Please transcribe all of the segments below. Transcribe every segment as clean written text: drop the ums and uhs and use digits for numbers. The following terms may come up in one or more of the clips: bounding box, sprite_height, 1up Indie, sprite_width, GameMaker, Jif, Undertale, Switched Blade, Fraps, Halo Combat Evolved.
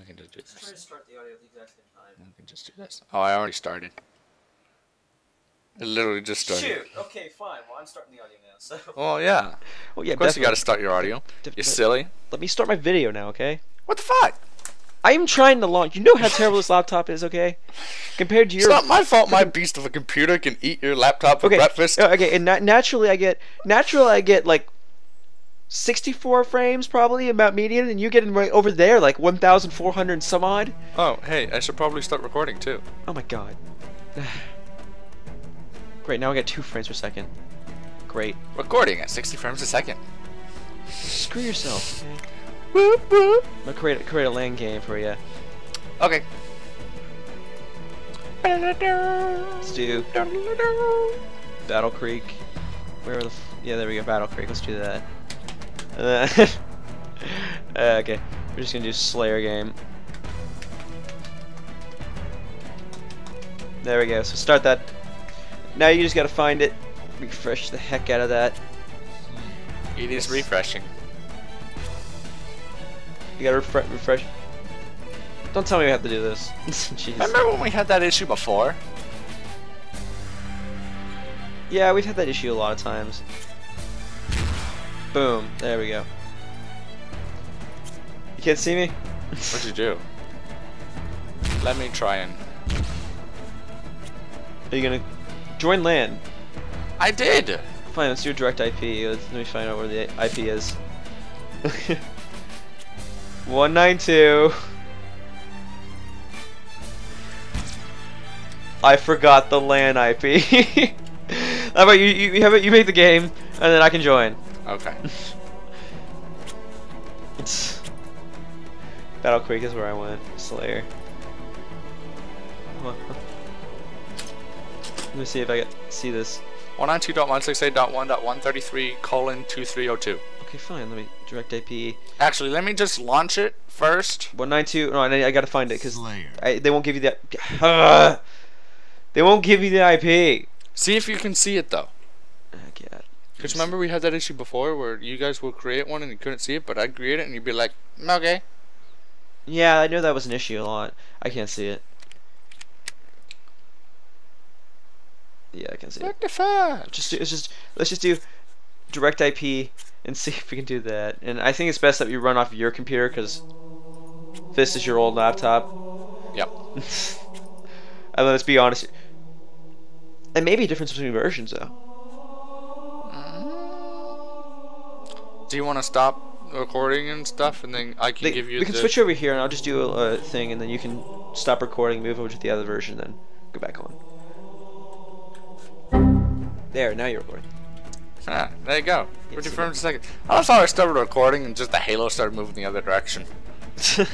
I can just do this. Try to start the audio at the exact same time. I can just do this. Oh, I already started. I literally just started. Shoot. Okay, fine. Well, I'm starting the audio now. So. Well, yeah. Well, yeah. Of course, definitely. You got to start your audio. You silly. Let me start my video now, okay? What the fuck? I am trying to launch. You know how terrible this laptop is, okay? Compared to your. It's not my fault. My beast of a computer can eat your laptop for breakfast. Okay, and naturally I get like 64 frames probably about median, and you get in right over there like 1,400 and some odd. Oh, hey, I should probably start recording too. Oh my god. Great, now I got 2 frames per second. Great. Recording at 60 frames a second. Screw yourself. Okay? Boop, boop. I'm gonna create a land game for you. Okay. Let's do Battle Creek. Where the f yeah, there we go. Battle Creek. Let's do that. Okay, we're just gonna do Slayer game. There we go. So start that. Now you just gotta find it. Refresh the heck out of that. It is refreshing. You gotta refresh. Don't tell me we have to do this. Jeez. I remember when we had that issue before. Yeah, we've had that issue a lot of times. Boom. There we go. You can't see me? What'd you do? Let me try and... Are you gonna... Join LAN. I did! Fine, let's do a direct IP. Let me find out where the IP is. 192. I forgot the LAN IP. How about you? How about you make the game, and then I can join. Okay. It's Battle Creek is where I went. Slayer. Let me see if I can see this. 192.168.1.133:2302. Okay, fine. Let me direct IP. Actually, let me just launch it first. 192. No, I gotta find it because they won't give you the. They won't give you the IP. See if you can see it though. Okay. Because remember we had that issue before where you guys will create one and you couldn't see it, but I'd create it and you'd be like, okay. Yeah, I know that was an issue a lot. I can't see it. Yeah, I can see it. What the fuck? Let's just do direct IP. And see if we can do that. And I think it's best that you run off your computer because this is your old laptop. Yep. And let's be honest. There may be a difference between versions, though. Do you want to stop recording and stuff, and then I can give you? We can switch over here, and I'll just do a thing, and then you can stop recording, move over to the other version, then go back on. There. Now you're recording. Ah, there you go. 50 frames a second. I love how I started recording and just the Halo started moving the other direction. I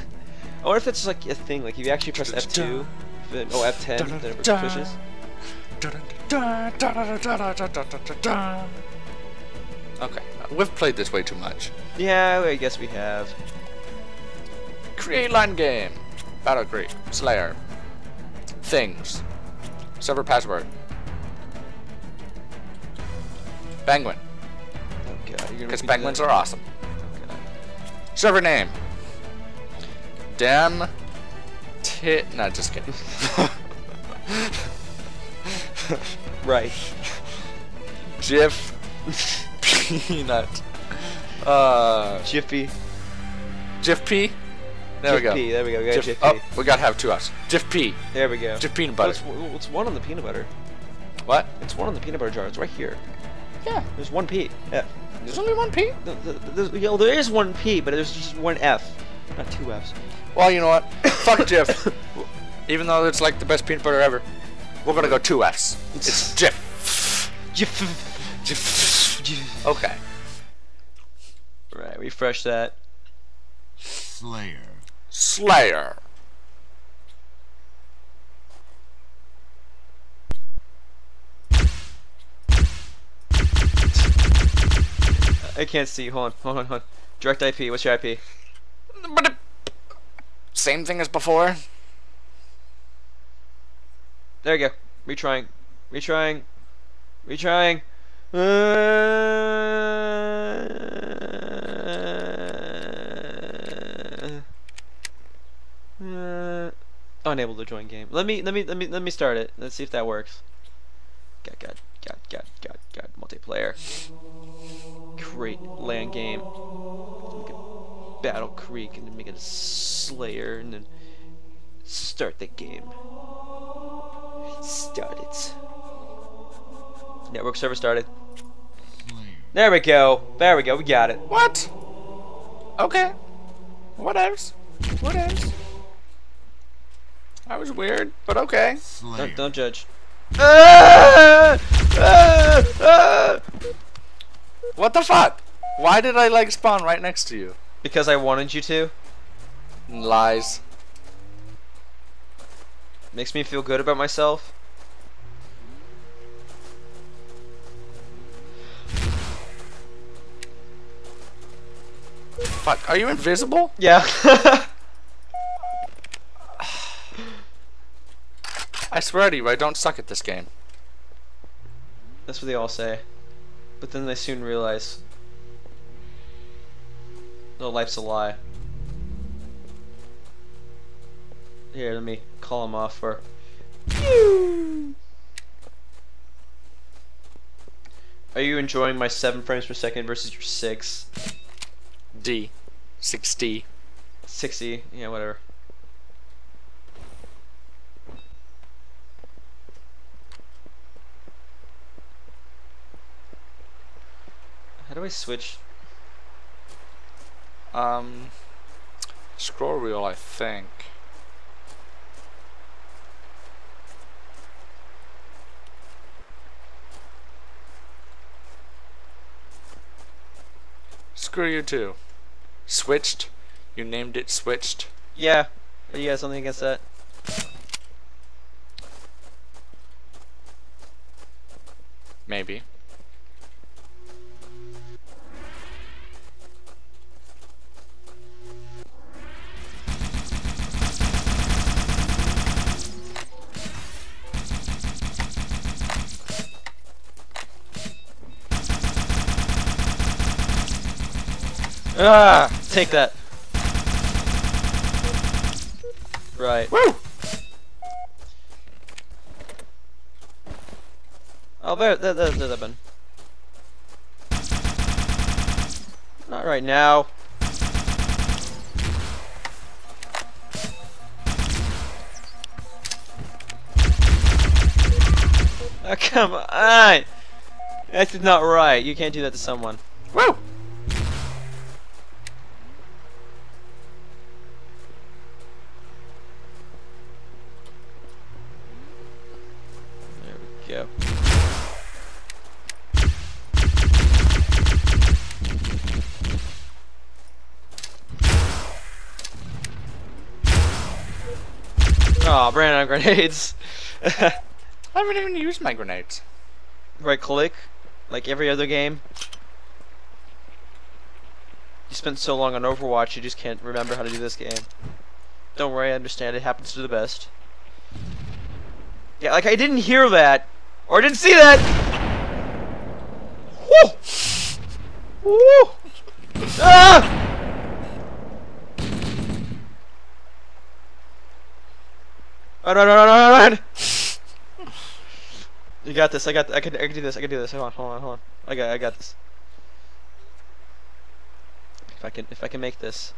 wonder if that's like a thing, like if you actually press F2, then, oh, F10, then it pushes. Okay, we've played this way too much. Yeah, I guess we have. Create LAN game. Battle Creek. Slayer. Things. Server password. Penguin. Because penguins are awesome. Okay. Server name. Dem. Tit. No, just kidding. Right. Jif. Peanut. Jiffy. Jif P. There Jif we go. P. There we go. We got Jif P. Oh, we gotta have 2 hours. Jif P. There we go. Jif peanut butter. It's one on the peanut butter. What? It's one on the peanut butter jar. It's right here. Yeah, there's 1 P. Yeah. There's only 1 P? There is 1 P, but there's just 1 F. Not 2 Fs. Well, you know what? Fuck Jif. Even though it's like the best peanut butter ever, we're gonna go 2 Fs. It's Jif. Jif. Jif. Jif. Okay. Right, refresh that. Slayer. Slayer. I can't see. Hold on. Direct IP. What's your IP? Same thing as before. There you go. Retrying. unable to join game. Let me start it. Let's see if that works. God, multiplayer. Create LAN game. Battle Creek, and then make it a Slayer, and then start the game. Start it. Network server started. There we go. There we go. We got it. What? Okay. What else? What else? That was weird, but okay. Don't judge. What the fuck? Why did I like spawn right next to you? Because I wanted you to. Lies. Makes me feel good about myself. Fuck, are you invisible? Yeah. I swear to you, I don't suck at this game. That's what they all say. But then they soon realize... no, life's a lie. Here, let me call him off for... Are you enjoying my 7 frames per second versus your 6? D. 6D. 60, yeah, whatever. How do I switch? Scroll wheel, I think. Screw you too. Switched. You named it Switched. Yeah. You got something against that? Maybe. Ah, take that. Right. Woo! Oh, there's that button. Not right now. Oh, come on! That's not right. You can't do that to someone. Woo! Go. Oh, ran out of grenades. I haven't even used my grenades. Right click, like every other game. You spent so long on Overwatch, you just can't remember how to do this game. Don't worry, I understand. It happens to the best. Yeah, like I didn't hear that. Or didn't see that! Woo! Woo! Ah! Run, run, run, run, run! You got this, I can do this, hold on. I got this. If I can make this,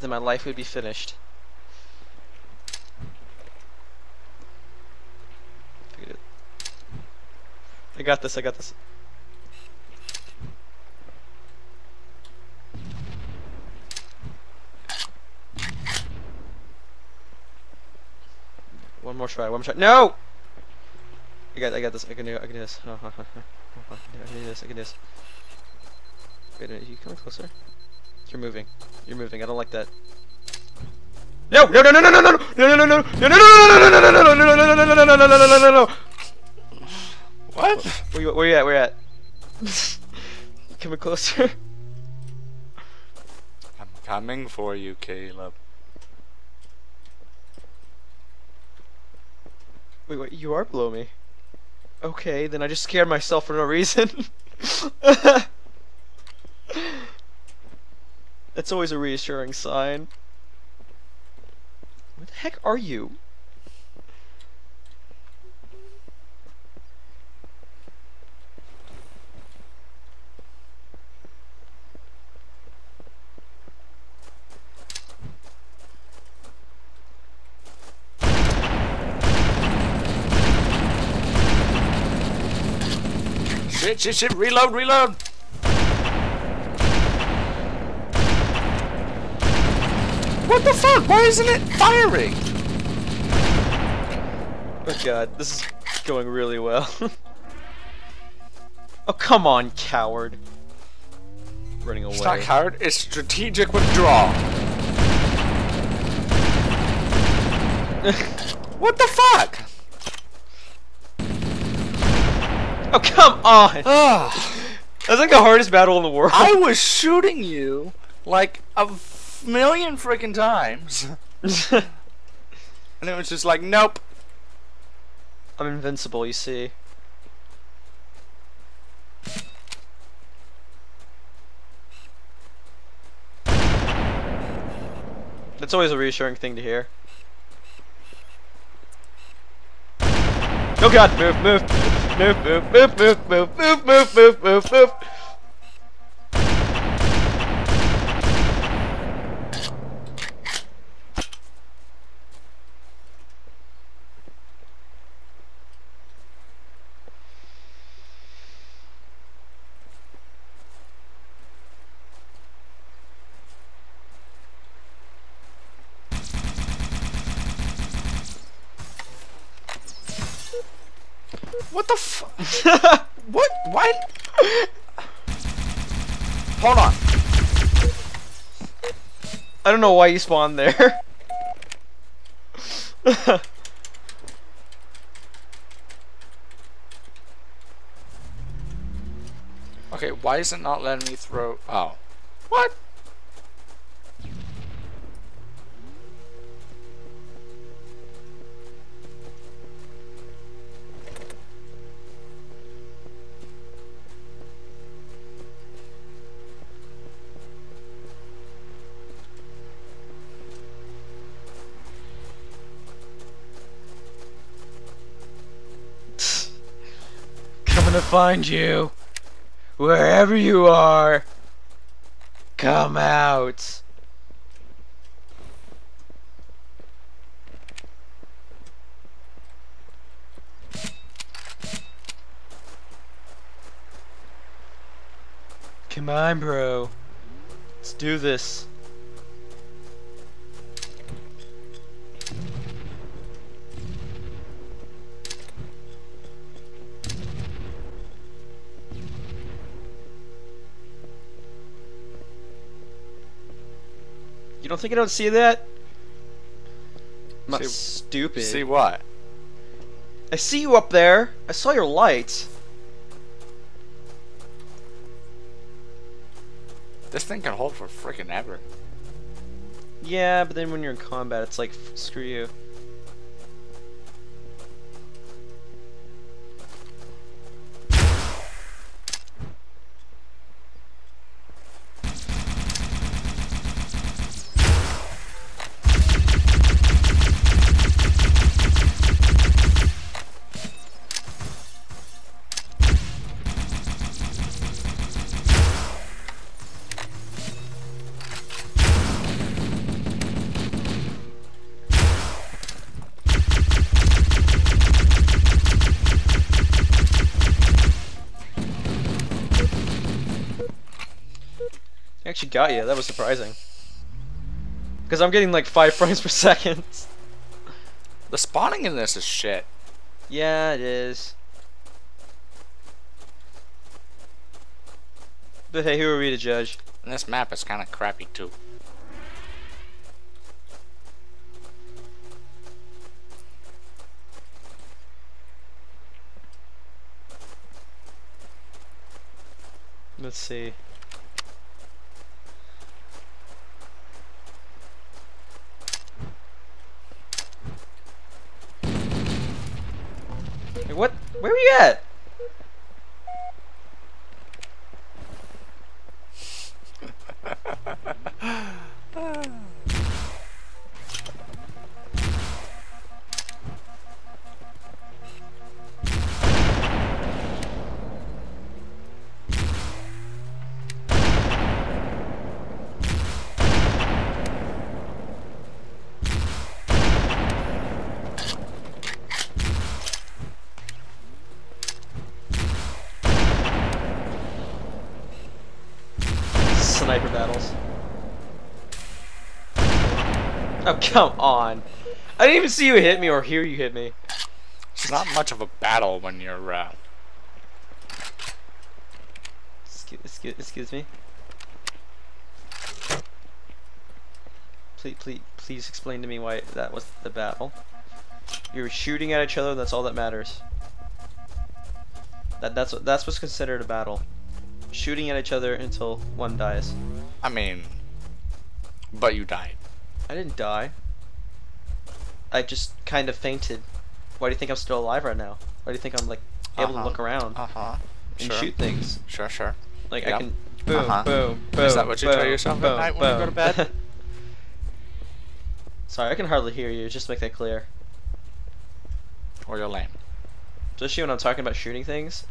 then my life would be finished. I got this. One more try. No! I got this. I can do this. I can do this. Wait a minute, you coming closer? You're moving. I don't like that. No. What? Where you at? Coming closer. I'm coming for you, Caleb. Wait, you are below me. Okay, then I just scared myself for no reason. That's always a reassuring sign. Where the heck are you? Shit, shit, shit. Reload, reload. What the fuck? Why isn't it firing? Oh god, this is going really well. Oh, come on, coward. Running away. It's not coward, it's strategic withdrawal. What the fuck? Oh, come on! That's like the hardest battle in the world. I was shooting you like a million freaking times. And it was just like, nope. I'm invincible, you see. That's always a reassuring thing to hear. Oh god, move, move, move, move, move, move, move, move, move, move, move, move. What the f- What? Why? Hold on. I don't know why you spawned there. Okay, why is it not letting me throw- Oh. What? To find you wherever you are. Come out. Come on, bro. Let's do this. You don't think I don't see that? I'm not stupid. See what? I see you up there. I saw your lights. This thing can hold for freaking ever. Yeah, but then when you're in combat, it's like, screw you. Actually got you. That was surprising. Because I'm getting like 5 frames per second. The spawning in this is shit. Yeah, it is. But hey, who are we to judge? And this map is kind of crappy too. Let's see. What? Where are you at? Oh, come on. I didn't even see you hit me or hear you hit me. It's not much of a battle when you're, Excuse me. Please explain to me why that was the battle. You were shooting at each other, that's all that matters. That's what's considered a battle. Shooting at each other until one dies. I mean, but you died. I didn't die. I just kind of fainted. Why do you think I'm still alive right now? Why do you think I'm like able to look around and shoot things? Sure, sure. Like I can boom, boom, boom. Is that what you tell yourself at night when you go to bed? Sorry, I can hardly hear you. Just to make that clear. Or you're lame. Especially when I'm talking about shooting things,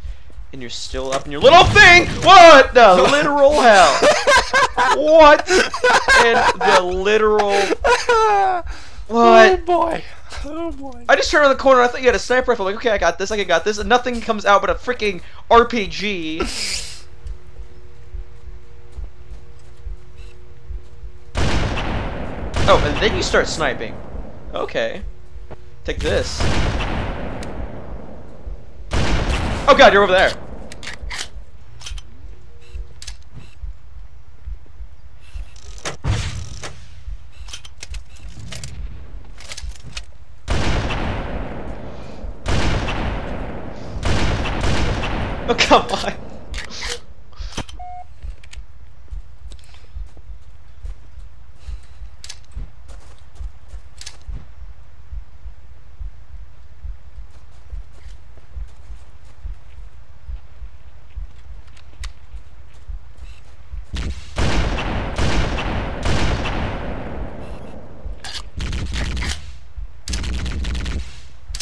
and you're still up in your little thing. What the literal hell? What in the literal? What? Oh boy! Oh boy! I just turned around the corner. I thought you had a sniper rifle. I'm like, okay, I got this. I got this. And nothing comes out but a freaking RPG. Oh, and then you start sniping. Okay. Take this. Oh god, you're over there. Oh, come on.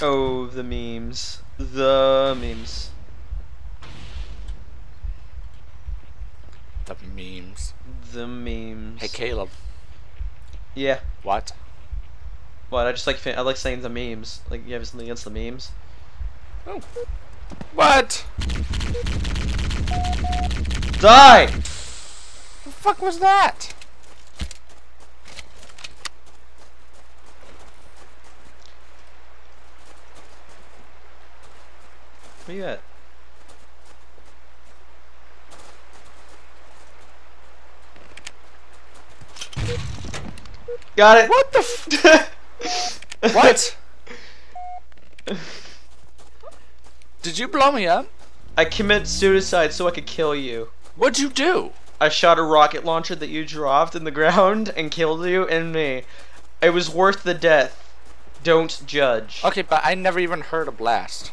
Oh, the memes. The memes. The memes. The memes. Hey, Caleb. Yeah. What? What? I like saying the memes. Like, you have something against the memes? Oh. What? Die! The fuck was that? Where you at? Got it! What the f- What? Did you blow me up? I commit suicide so I could kill you. What'd you do? I shot a rocket launcher that you dropped in the ground and killed you and me. It was worth the death. Don't judge. Okay, but I never even heard a blast.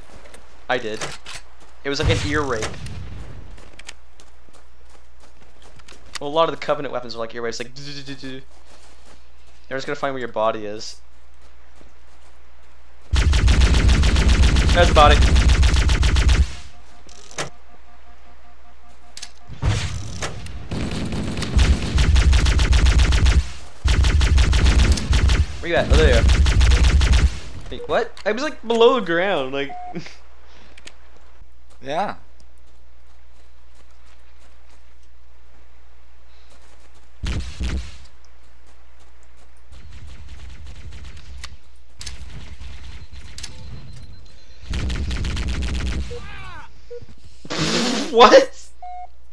I did. It was like an ear rape. Well, a lot of the Covenant weapons are like ear rapes. Like, they're just gonna find where your body is. There's the body. Where you at? Oh, there you are. Wait, what? I was like below the ground, like. Yeah. What?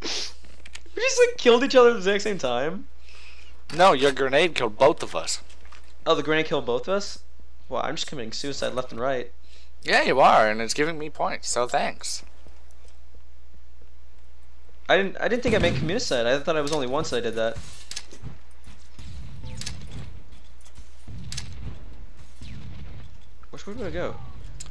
We just like killed each other at the exact same time? No, your grenade killed both of us. Oh, the grenade killed both of us? Well, I'm just committing suicide left and right. Yeah, you are, and it's giving me points, so thanks. I didn't think I made communicide. I thought I was only once I did that. Which way did I go?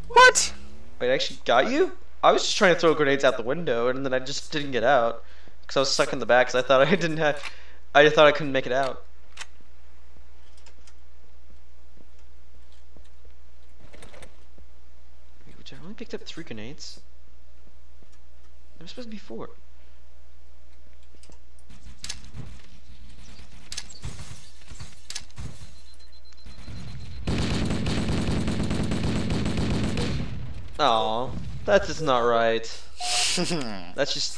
What? Wait, I actually got you? I was just trying to throw grenades out the window, and then I just didn't get out because I was stuck in the back. Because I thought I didn't have. I thought I couldn't make it out. Which I only picked up 3 grenades. There was supposed to be 4. Oh, that is not right. That's just.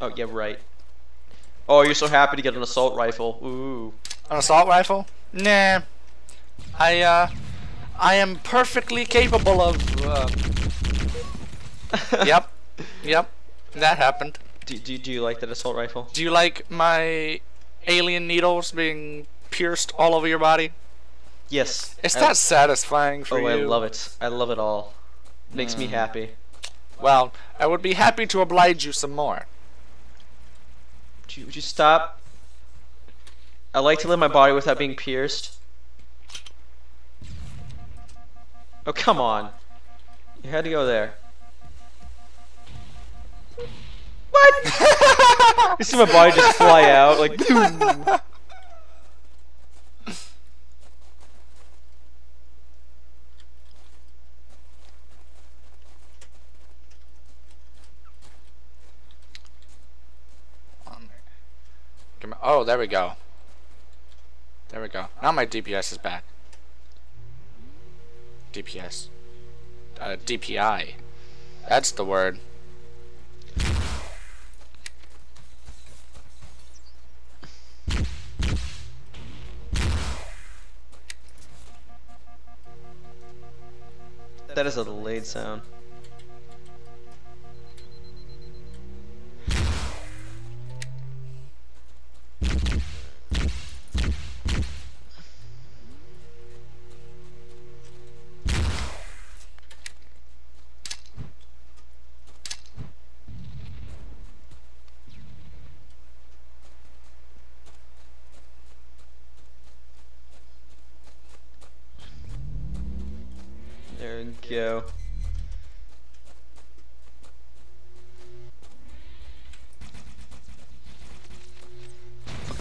Oh yeah, right. Oh, you're so happy to get an assault rifle. Ooh. An assault rifle? Nah, I am perfectly capable of. Yep, that happened. Do you like that assault rifle? Do you like my alien needles being pierced all over your body? Yes. Is that satisfying for you? Oh, I love it. I love it all. Makes me happy. Well, I would be happy to oblige you some more. Would you stop? I like to live my body without being pierced. Oh, come on. You had to go there. What? You see my body just fly out, like, boom. Oh, there we go. There we go. Now my DPS is back. DPS. DPI. That's the word. That is a delayed sound. Go.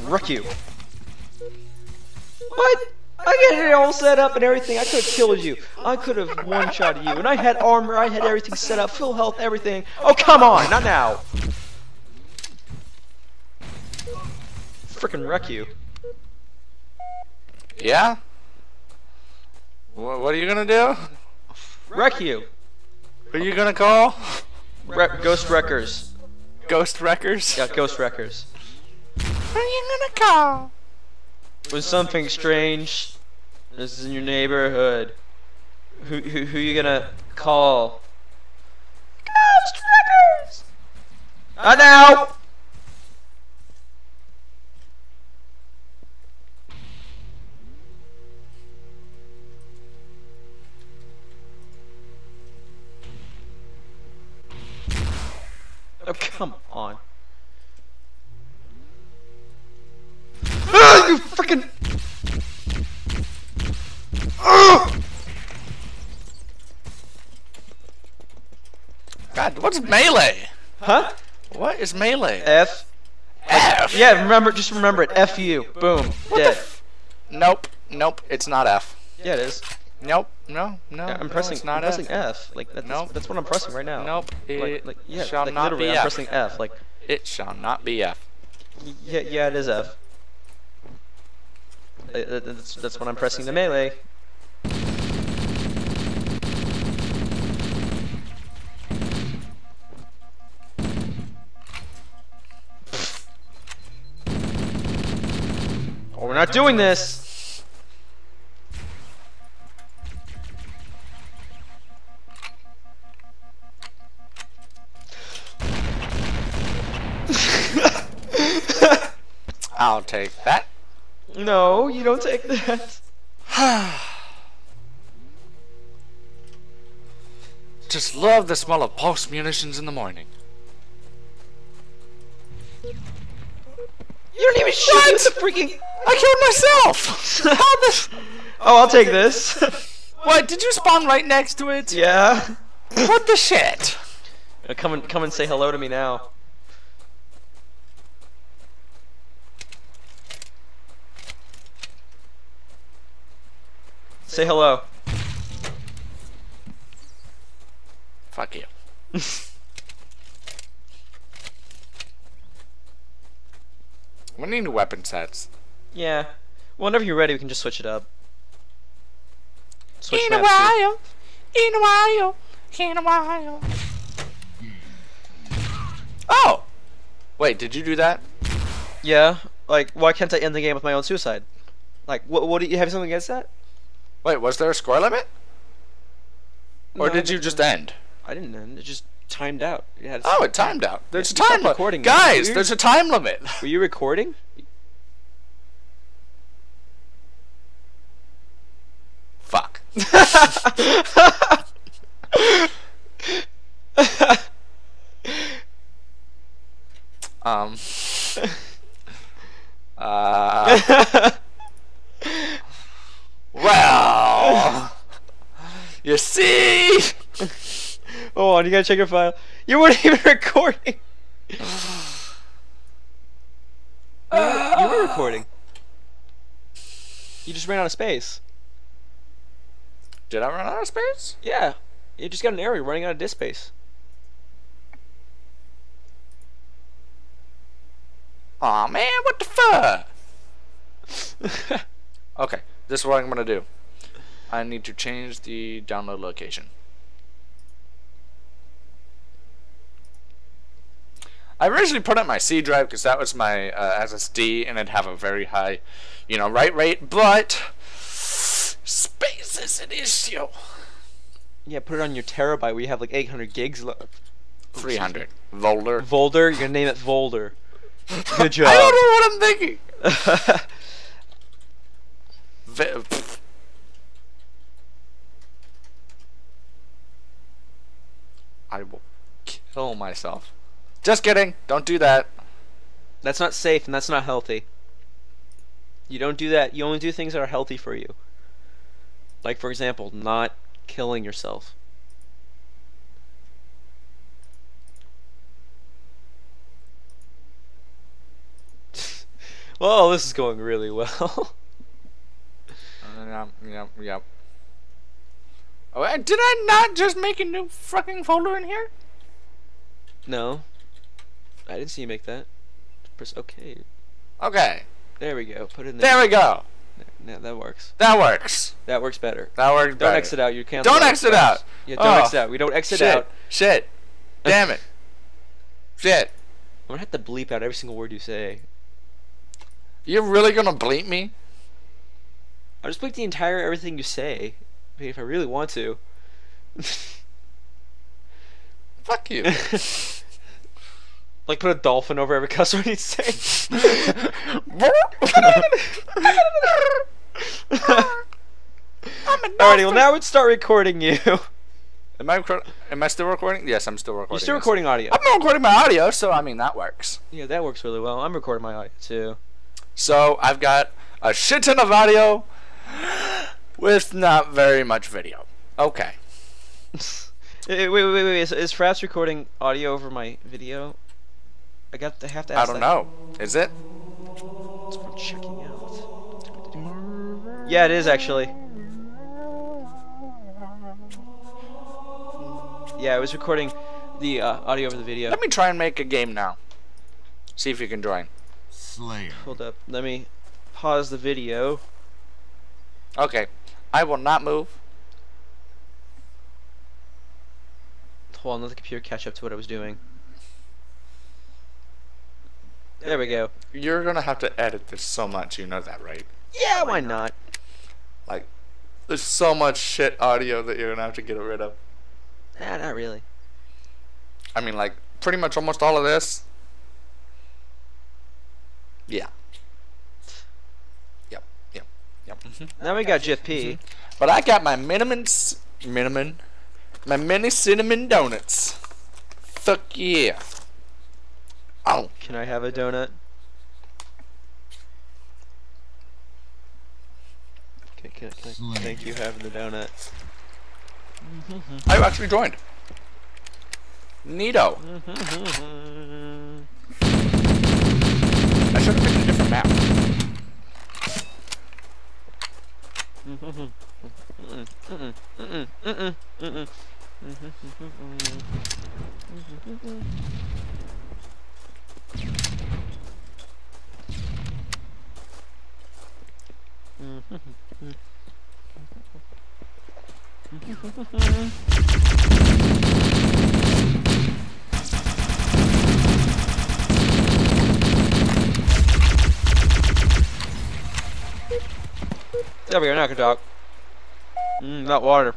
Wreck you. What? I got it all set up and everything. I could have killed you. I could have one-shot you. And I had armor. I had everything set up. Full health, everything. Oh, come on. Not now. Frickin' wreck you. Yeah? What are you gonna do? Wreck you. Who are you gonna call? Ghost Wreckers. Ghost Wreckers? Yeah, Ghost Wreckers. Who are you gonna call? When something strange is in your neighborhood, who are you gonna call? Ghost Wreckers! Not now! Oh, come on. You frickin'. God, what's melee? Huh? What is melee? F? Yeah, just remember it. F you. Boom. What dead. Nope, it's not F. Yeah, it is. Nope, no. Yeah, I'm pressing F. Like that's what I'm pressing right now. Nope. It shall not be F. I'm pressing F. Like it shall not be F. Yeah, it is F. That's when I'm pressing the melee. Oh, we're not doing this. I'll take that. No, you don't take that. Just love the smell of pulse munitions in the morning. You don't even shoot the freaking... I killed myself! Oh, I'll take this. What, did you spawn right next to it? Yeah. What the shit? Come and say hello to me now. Say hello. Fuck you. We need new weapon sets. Yeah. Whenever you're ready, we can just switch it up. In a while. Oh! Wait, did you do that? Yeah. Like, why can't I end the game with my own suicide? Like, what do you have something against that? Wait, was there a score limit? Or no, did you just end? I didn't end. It just timed out. It had it timed out. There's a time limit. Guys, there's a time limit. Were you recording? Fuck. Well, you see. Hold on, you gotta check your file. You weren't even recording. You were recording. You just ran out of space. Did I run out of space? Yeah. You just got an error running out of disk space. Aw, man, what the fuck? Okay, this is what I'm gonna do. I need to change the download location. I originally put up my C drive because that was my SSD, and it'd have a very high, you know, write rate, but space is an issue. Yeah, put it on your terabyte. We have like 800 gigs left. 300. Volder. Volder. You're gonna name it Volder. Good job. I don't know what I'm thinking. I will kill myself. Just kidding. Don't do that. That's not safe and that's not healthy. You don't do that. You only do things that are healthy for you. Like, for example, not killing yourself. Whoa, this is going really well. Yep. Oh, did I not just make a new fucking folder in here? No. I didn't see you make that. Press OK. Okay. There we go. Put it in there. There we go. Yeah, that works. That works. That works better. That works better. Don't exit out. You can't. Don't exit out. Yeah, don't exit out. We don't exit out. Shit. Damn it. Shit. I'm gonna have to bleep out every single word you say. You're really gonna bleep me? I'll just bleep the entire everything you say. I mean, if I really want to. Fuck you. Like, put a dolphin over every cuss word he'd say. Alrighty, well now we'd start recording you. Am I still recording? Yes, I'm still recording. You're still recording audio. I'm not recording my audio, so I mean that works. Yeah, that works really well. I'm recording my audio too. So I've got a shit ton of audio with not very much video. Okay. Wait, is Fraps recording audio over my video? I have to ask that. I don't know. Is it? That's what I'm checking out. Yeah, it is actually. Yeah, I was recording the audio over the video. Let me try and make a game now. See if you can join. Slayer. Hold up. Let me pause the video. Okay. I will not move. Hold on, let the computer catch up to what I was doing. There we go. You're gonna have to edit this so much, you know that, right? Yeah, why not? Like, there's so much shit audio that you're gonna have to get rid of. Nah, not really. I mean, like, pretty much almost all of this. Yeah. Yep. Mm-hmm. Now we got GFP. Mm-hmm. But I got my mini cinnamon donuts. Fuck yeah. Oh. Can I have a donut? Okay, can I thank you for having the donut. I actually joined. Neato. I should have picked a different map. There we go, now I can talk. That water.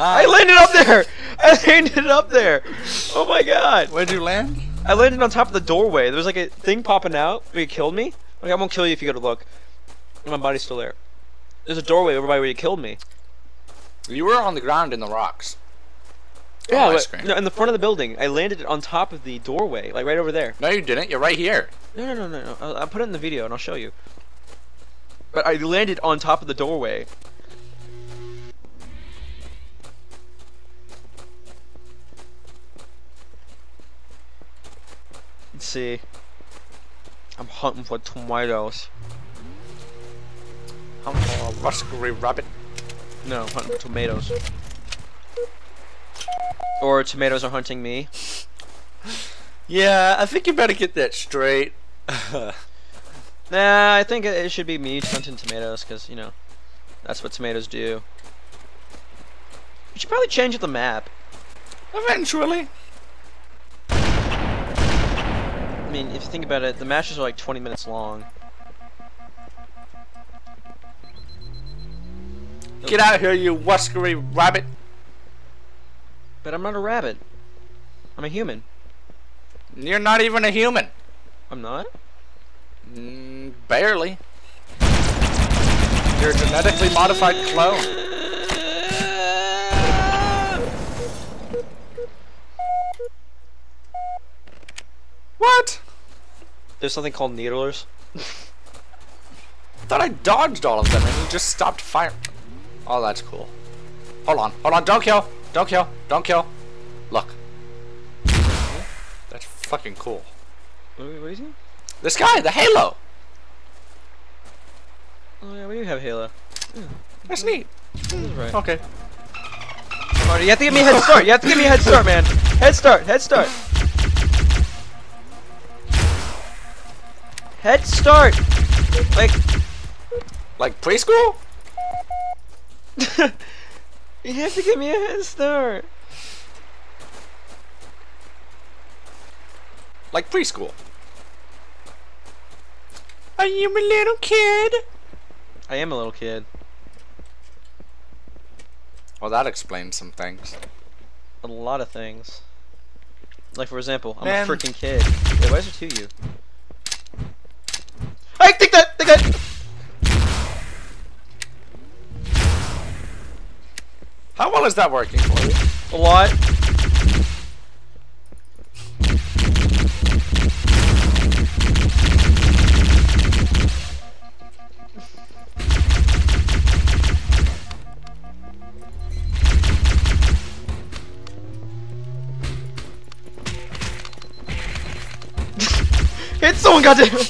I landed up there! I landed up there! Oh my god! Where'd you land? I landed on top of the doorway. There was like a thing popping out. Where you killed me? Like, I won't kill you if you go to look. My body's still there. There's a doorway over by where you killed me. You were on the ground in the rocks. Yeah, but, no, in the front of the building. I landed on top of the doorway, like right over there. No, you didn't. You're right here. No. I'll put it in the video and I'll show you. But I landed on top of the doorway. Let's see. I'm hunting for tomatoes. I'm hunting for a raspberry rabbit. No, I'm hunting for tomatoes. Or tomatoes are hunting me. Yeah, I think you better get that straight. Nah, I think it should be me hunting tomatoes, because, you know, that's what tomatoes do. You should probably change the map. Eventually. I mean, if you think about it, the matches are like 20 minutes long. Get out of here, you whiskery rabbit! But I'm not a rabbit. I'm a human. You're not even a human. I'm not? Barely. You're a genetically modified clone. What? There's something called needlers. I thought I dodged all of them and he just stopped firing. Oh, that's cool. Hold on, don't kill. Look. That's fucking cool. What is he? This guy, the Halo! Oh yeah, we do have Halo. Yeah. That's neat. That's right. Okay. Marty, you have to give me a head start, man. Head start. Head start! Like preschool? You have to give me a head start. Like preschool. Are you a little kid? I am a little kid. Well, that explains some things. A lot of things. Like, for example, I'm a freaking kid. Wait, why is there 2 of you? Hey, take that! How well is that working for you? A lot. Hit someone, goddamn!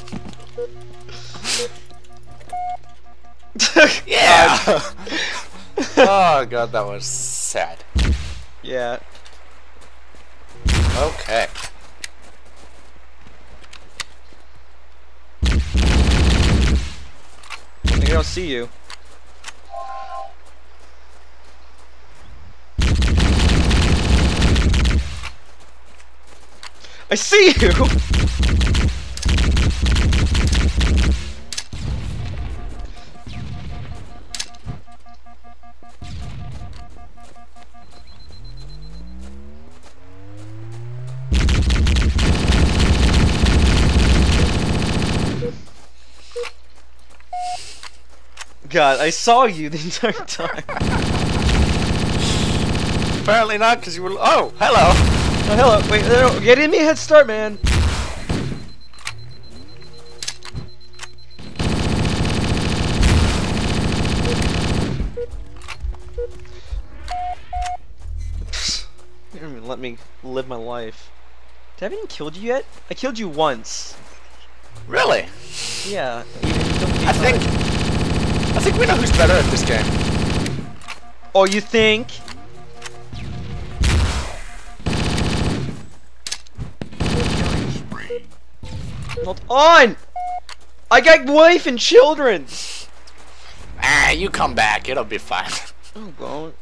Yeah. Oh god, that was sad. Yeah. Okay. I don't see you. I see you. God, I saw you the entire time. Apparently not, because you were. Oh, hello. Oh, hello. Wait, no, get in me a head start, man. You don't even let me live my life. Did I haven't even killed you yet? I killed you once. Really? Yeah. I think. I think we know who's better at this game. Oh, you think? Hold on! I got wife and children! Ah, you come back. It'll be fine. Oh, well,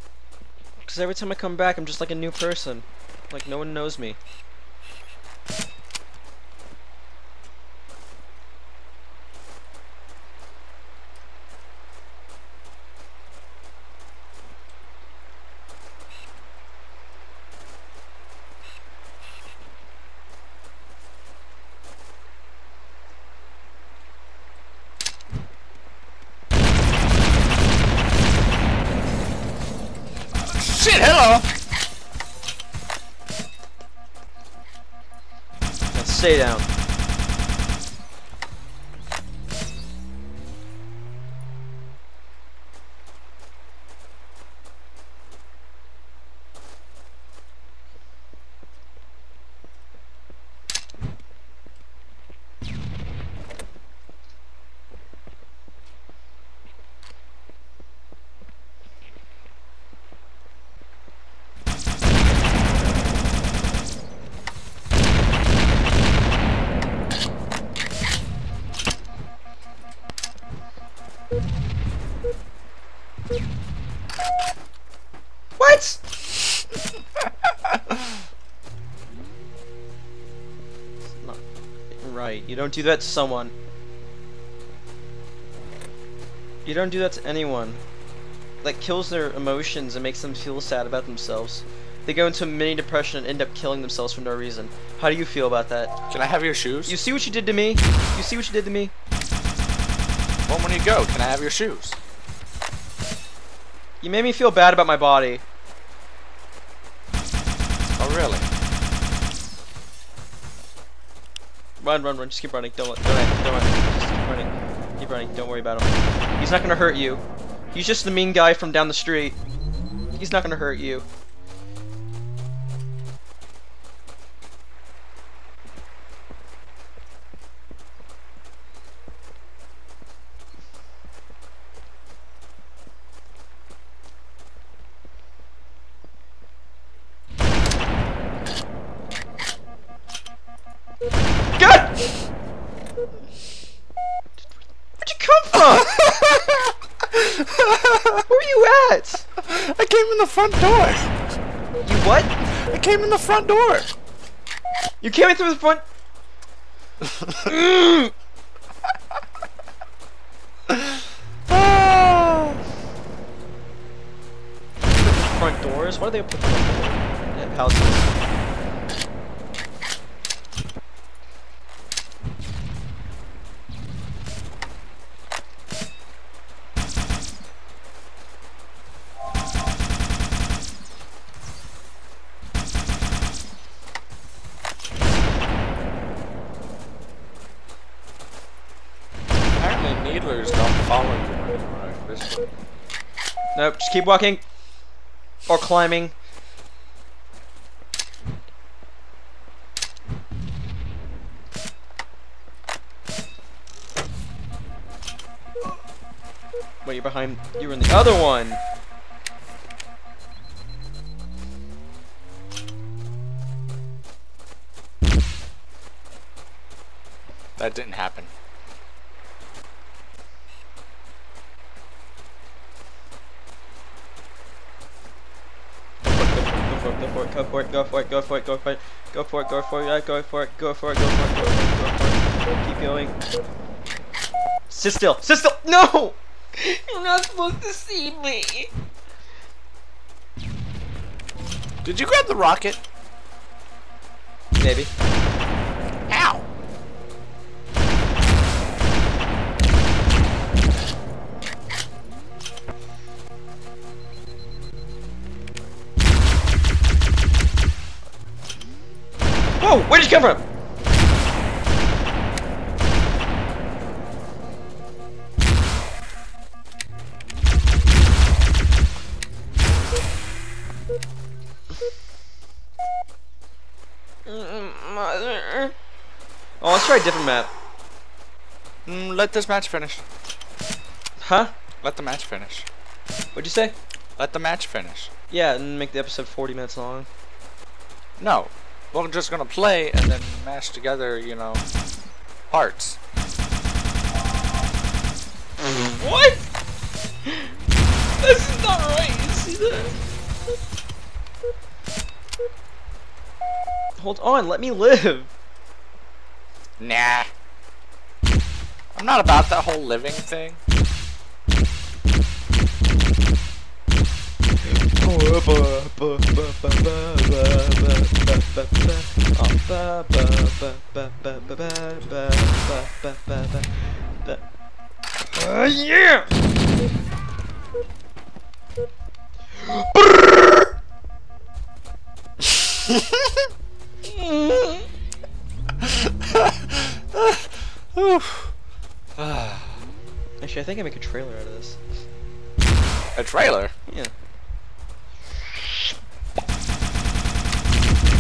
because every time I come back, I'm just like a new person. Like, no one knows me. Hello. Now stay down. You don't do that to someone. You don't do that to anyone. That kills their emotions and makes them feel sad about themselves. They go into a mini depression and end up killing themselves for no reason. How do you feel about that? Can I have your shoes? You see what you did to me? You see what you did to me? Well, when you go, can I have your shoes? You made me feel bad about my body. Oh, really? Run, run, run, just keep running, don't run, just keep running, don't worry about him. He's not gonna hurt you. He's just the mean guy from down the street. He's not gonna hurt you. Front door. You what? I came in the front door. You came in through the front. Mm. Front doors? Why do they put front doors in houses? Nope, just keep walking. Or climbing. Wait, you're behind. You were in the other one. That didn't happen. Go for it, go for it, go for it, go for it, go for it, go for it, go for it, go for it, go for it, go for it, go for it, keep going. Sit still, sit still. No! You're not supposed to see me. Did you grab the rocket? Maybe. Ow! Whoa, where'd you come from? Mother. Oh, let's try a different map. Let this match finish. Huh? Let the match finish. What'd you say? Let the match finish. Yeah, and make the episode 40 minutes long. No. Well, I'm just gonna play and then mash together, you know, parts. What? Hold on, let me live. Nah. I'm not about that whole living thing. Yeah! Actually, I think I make a trailer out of this. A trailer? Yeah.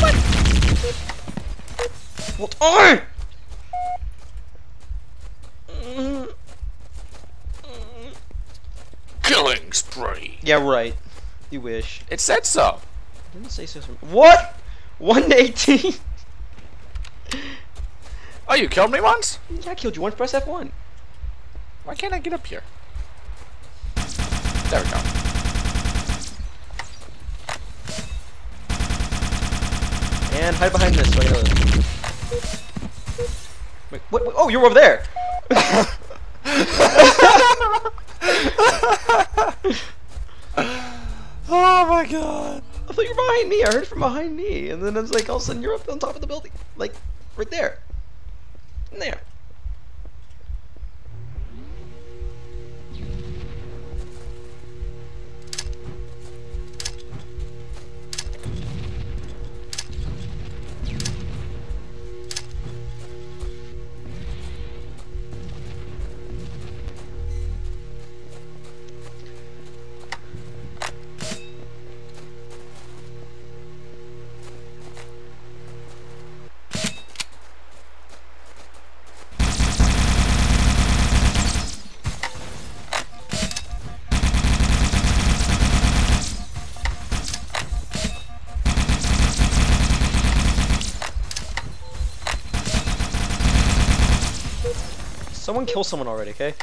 What? Hold on! Killing spree. Yeah, right. You wish. It said so. It didn't say so. What? 118? Oh, you killed me once? Yeah, I killed you once. Press F1. Why can't I get up here? There we go. And hide behind this so I know this. Wait, what? Oh, you're over there! Oh my god! I thought you were behind me. I heard from behind me, and then I was like, all of a sudden, you're up on top of the building, like right there, in there. Someone kill someone already, okay?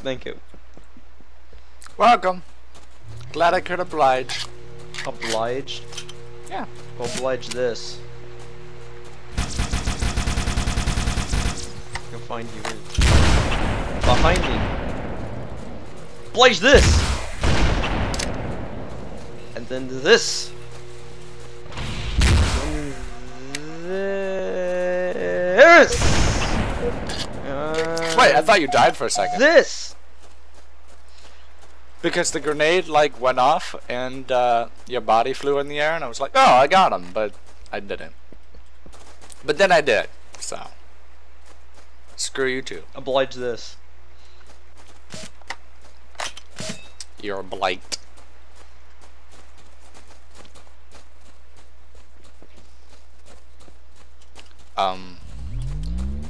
Thank you. Welcome. Glad I could oblige. Obliged? Yeah. Oblige this. I'll find you in. Behind me. Oblige this! And then this! And this! Wait, I thought you died for a second. This! Because the grenade, like, went off, and, your body flew in the air, and I was like, oh, I got him, but I didn't. But then I did, so. Screw you too. Oblige this. You're obliged.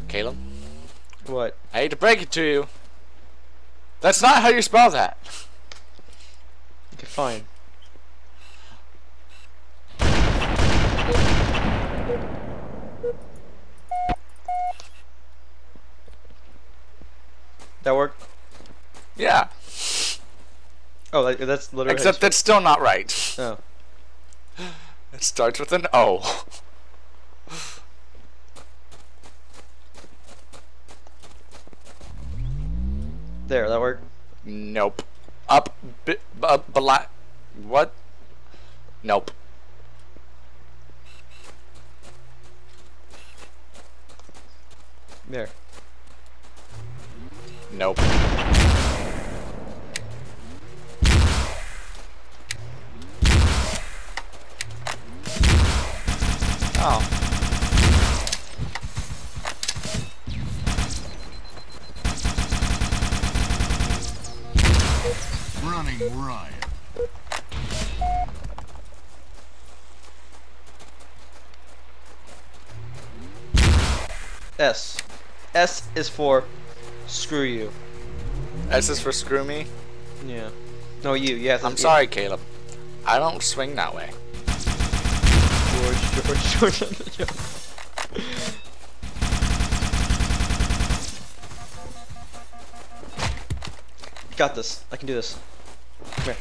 Caleb? What? I hate to break it to you. That's not how you spell that. Okay, fine. That worked? Yeah. Oh, that's literally. Except that's still not right. Oh. It starts with an O. There, that worked? Nope. Up, what? Nope. There. Nope. Oh. Right. S. S is for screw you. S is for screw me? Yeah. No, you. Yeah. I'm sorry, Caleb. I don't swing that way. George. Got this. I can do this. Come here.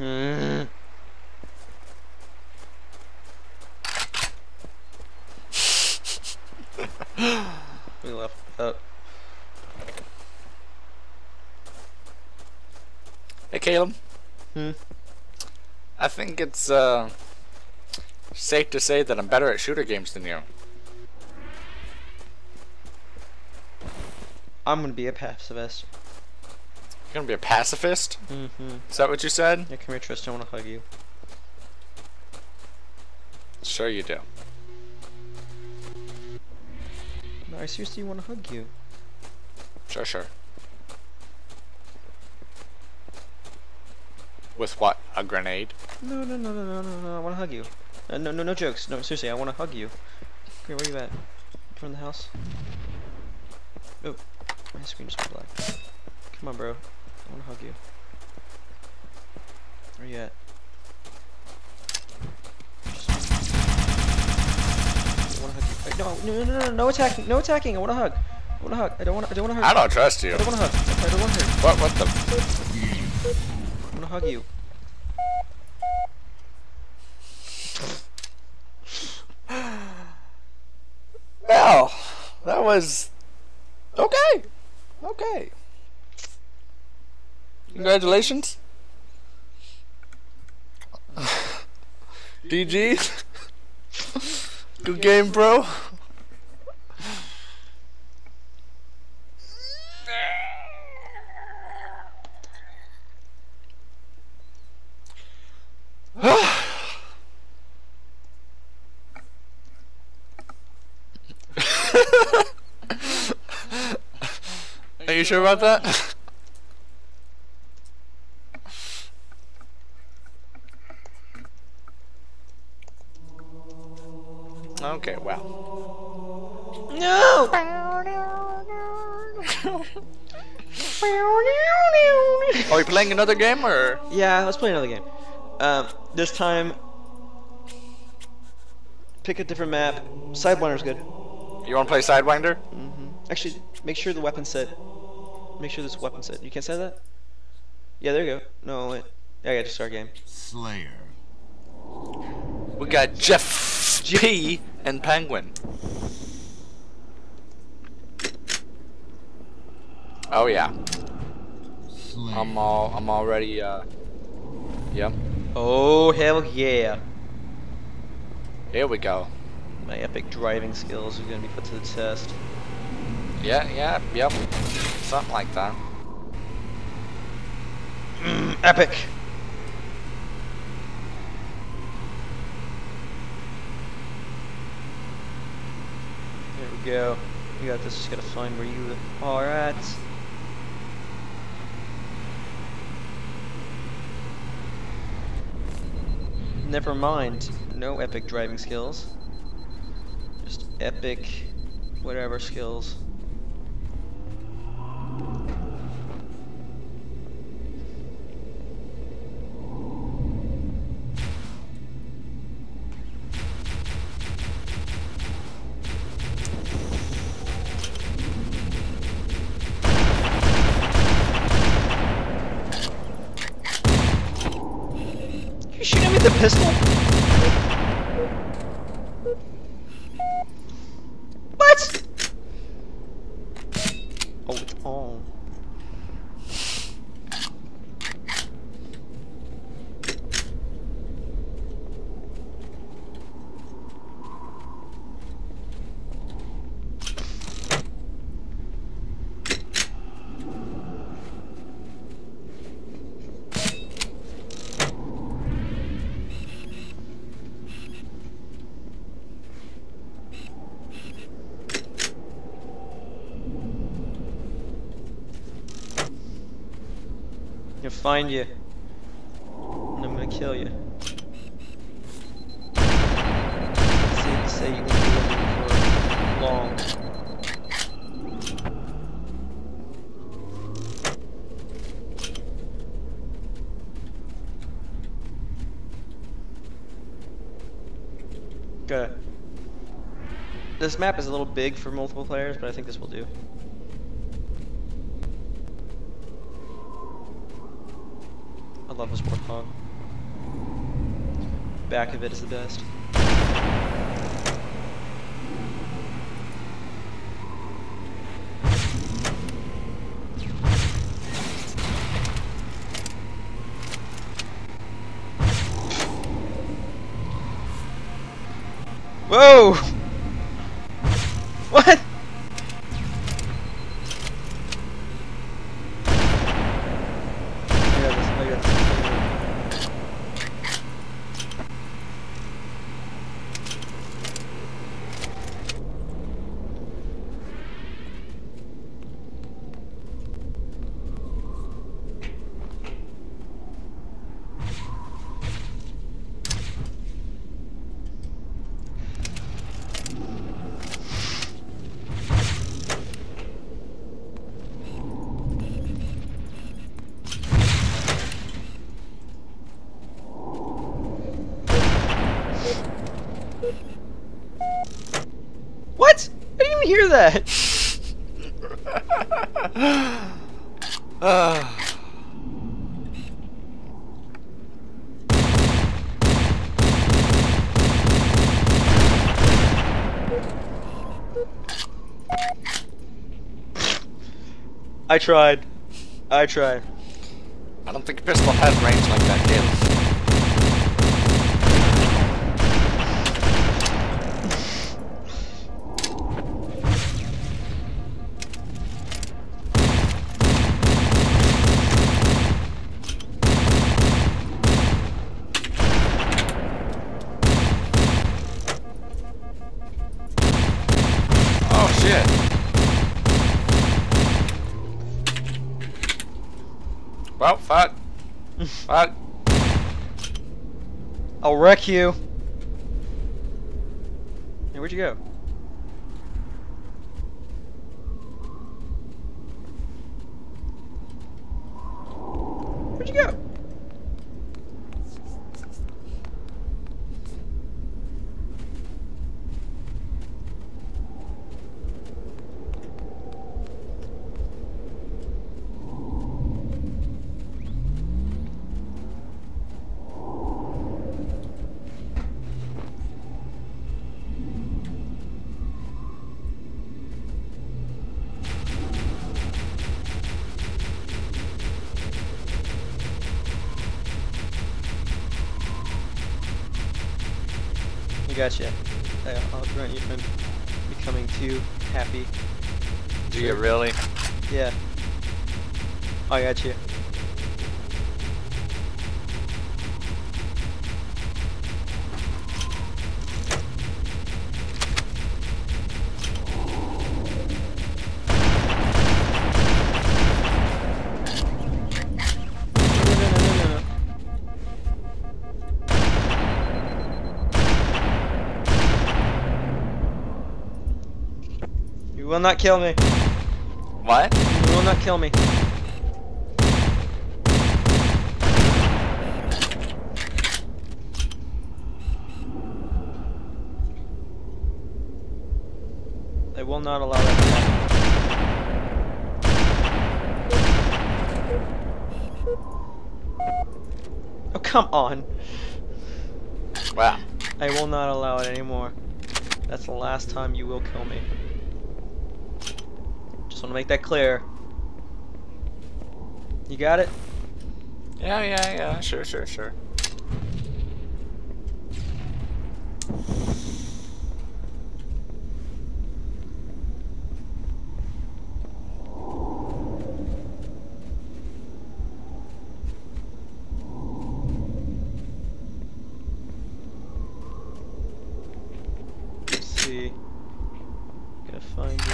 We left that. Hey Caleb. I think it's safe to say that I'm better at shooter games than you. I'm gonna be a pacifist. You're gonna be a pacifist? Is that what you said? Yeah, come here, Tristan. I wanna hug you. Sure you do. No, I seriously wanna hug you. Sure, sure. With what? A grenade? No, no, no, no, no, no, no. I wanna hug you. No, no, no jokes. No, seriously, I wanna hug you. Come here, where you at? From the house. Oh, my screen's black. Come on, bro. I wanna hug you. Where you at? I wanna hug you. No, no, no, no, no, no attacking. No attacking. I wanna hug. I wanna hug. I don't wanna hurt. I don't trust you. I don't wanna hug. I don't wanna hurt. What the? I wanna hug you. Well, that was okay. Okay. Congratulations. DG. Good game, bro. Are you sure about that? Okay, well. No! Are we playing another game or? Yeah, let's play another game. This time, pick a different map. Sidewinder's good. You want to play Sidewinder? Actually, make sure the weapon set. Make sure this weapon set. You can't set that? Yeah, there you go. No, wait. Yeah, yeah, just start game. Slayer. We got Jeff. G and Penguin. Oh yeah. I'm already yep. Oh hell yeah. Here we go. My epic driving skills are gonna be put to the test. Yeah, yeah, yep. Something like that. Epic. Go. You got this. Just gotta find where you are at. Never mind. No epic driving skills. Just epic, whatever skills. Pistol? What? Oh, it's on. Find you, and I'm gonna kill you. Say you for long. Okay. This map is a little big for multiple players, but I think this will do. Love was more fun. back of it is the best. Whoa! What? Hear that? I tried. I don't think pistol has range like that, kid. Well, fuck. Fuck. I'll wreck you. Hey, where'd you go? Where'd you go? Gotcha. I'll grant you from becoming too happy. Do you really? Yeah. I got you. You will not kill me. What? You will not kill me. I will not allow that to happen. Oh, come on. Wow. I will not allow it anymore. That's the last time you will kill me. Just want to make that clear. You got it? Yeah. Sure. Let's see. Gotta find it.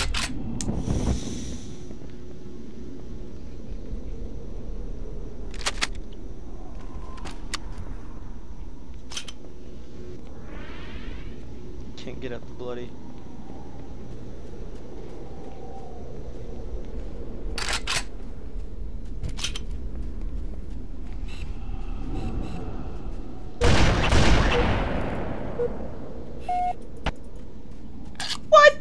Can't get up the bloody. What?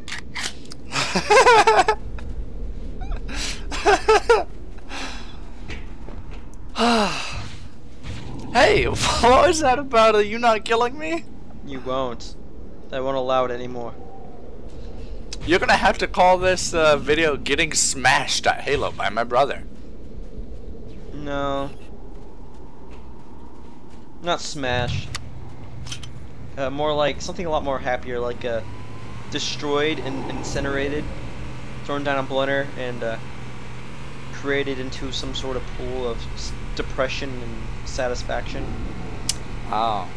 Hey. What was that about? Are you not killing me? You won't. I won't allow it anymore. You're gonna have to call this video "Getting Smashed at Halo" by my brother. No. Not smash. More like something a lot more happier, like destroyed and incinerated, thrown down a blender, and created into some sort of pool of depression and satisfaction. Oh.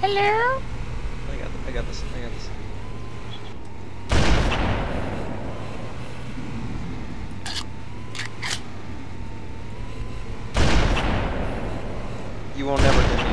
Hello? I got this. You won't ever hit me.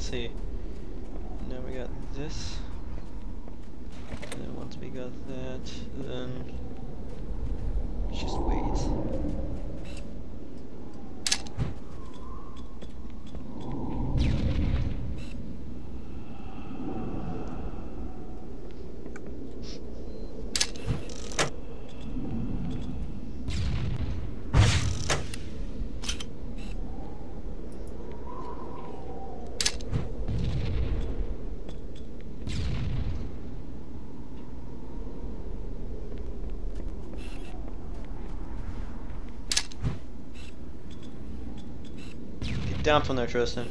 See, now we got this, and then once we got that, then just wait. Down from there, Tristan.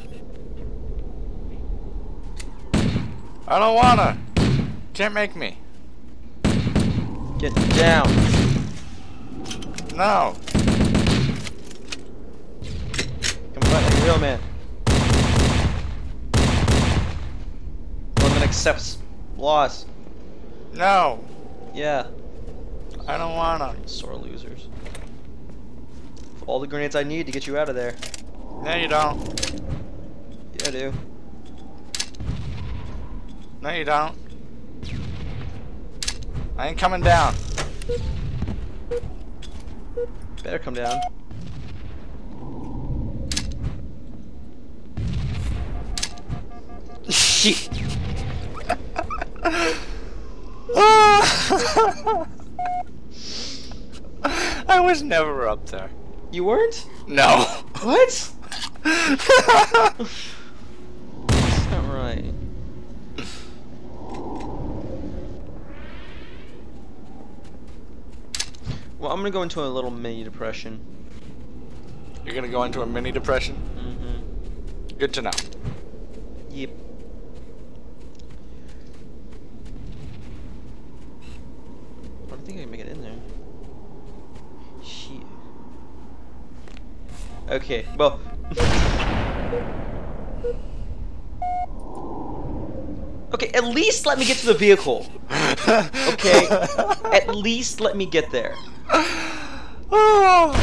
I don't wanna. Can't make me. Get down. No. Come on, like a real man. One that accepts loss. No. Yeah. I don't wanna. Sore losers. All the grenades I need to get you out of there. No, you don't. Yeah, I do. No, you don't. I ain't coming down. Better come down. Shit. I was never up there. You weren't? No. What? That's not right. Well, I'm gonna go into a little mini depression. You're gonna go into a mini depression? Mm-hmm. Good to know. Yep. I don't think I can make it in there. Shit. Okay, well. Okay, at least let me get to the vehicle. Okay, at least let me get there. Oh,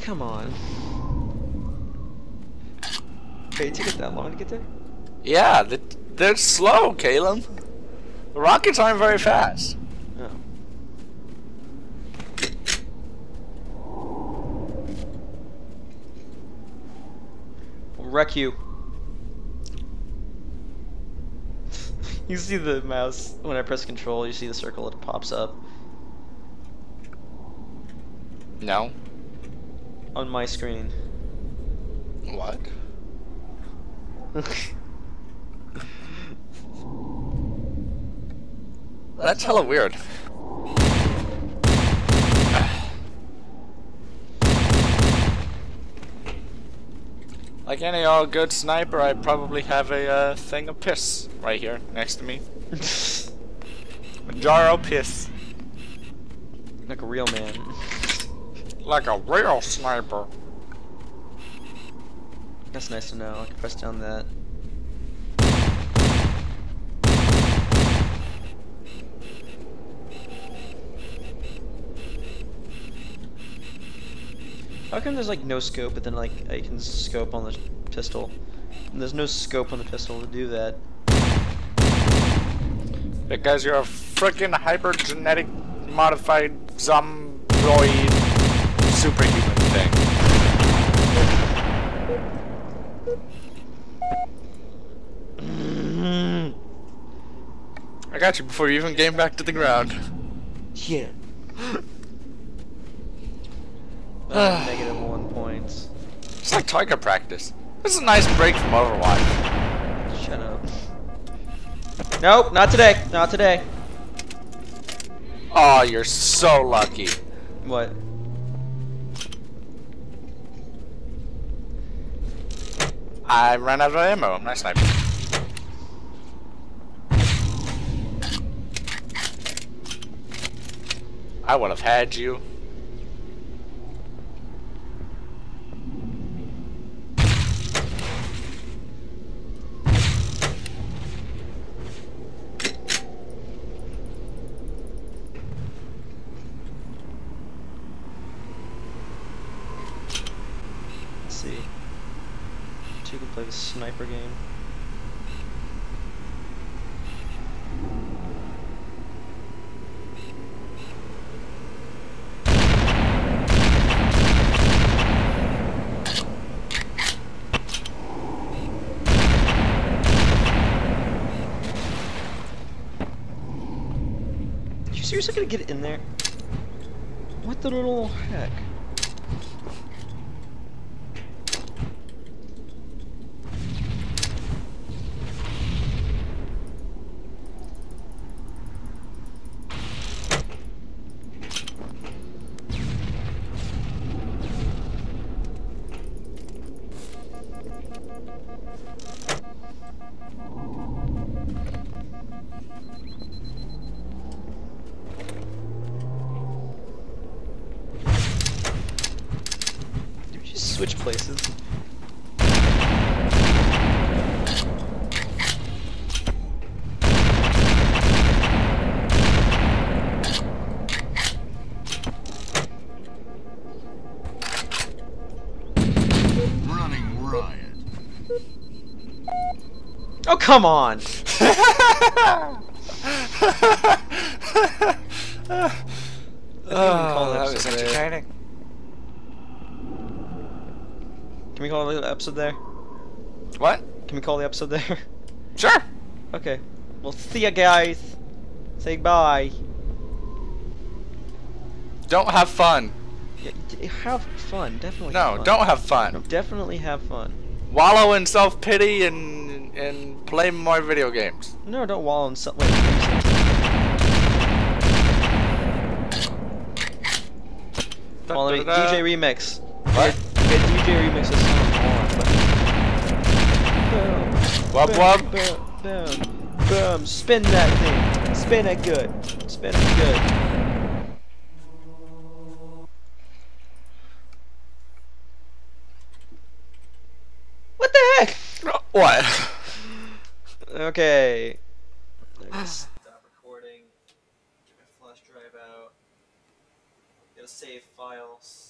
come on. Hey, it took it that long to get there? Yeah, they're slow, Caleb. The rockets aren't very fast. Oh. We'll wreck you. You see the mouse, when I press control, you see the circle, it pops up. No. On my screen. What? That's hella weird. Like any all good sniper, I probably have a thing of piss right here next to me. A jar of piss. Like a real man. Like a real sniper. That's nice to know. I can press down that. How come there's like no scope, but then like I can scope on the pistol? And there's no scope on the pistol to do that. Because you're a freaking hypergenetic modified zomboid superhuman thing. I got you before you even came back to the ground. Yeah. Negative 1 point. It's like target practice. This is a nice break from Overwatch. Shut up. Nope, not today. Not today. Oh, you're so lucky. What? I ran out of ammo. Nice sniper. I would have had you. You can play the sniper game. Are you seriously gonna get in there? What the little heck? Switch places. Running riot. Oh, come on. That was entertaining. Can we call the episode there? What? Can we call the episode there? Sure! Okay. Well, see ya, guys! Say bye! Don't have fun! Yeah, have fun, definitely. No, have fun. Don't have fun! No, definitely have fun. Wallow in self-pity and play more video games. No, don't wallow in Follow me, DJ Remix. What? DJ remix this song on. Boom. Boom. Boom. Boom. Boom. Boom. Spin that thing. Spin it good. Spin it good. What the heck? What? Okay. Stop recording. Get my flash drive out. Gotta save files.